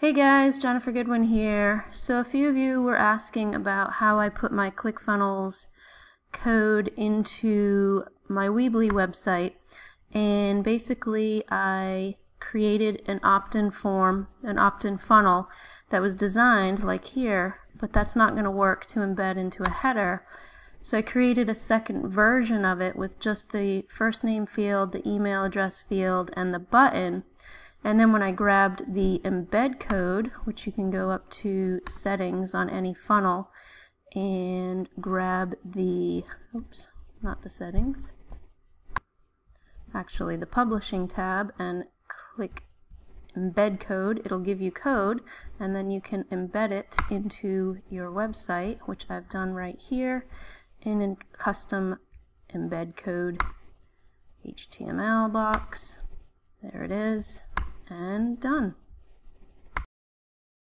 Hey guys, Jennifer Goodwin here. So a few of you were asking about how I put my ClickFunnels code into my Weebly website, and basically I created an opt-in form, an opt-in funnel that was designed like here, but that's not going to work to embed into a header. So I created a second version of it with just the first name field, the email address field, and the button. And then when I grabbed the embed code, which you can go up to settings on any funnel and grab the, oops, not the settings, actually the publishing tab, and click embed code. It'll give you code and then you can embed it into your website, which I've done right here in a custom embed code HTML box. There it is. And done.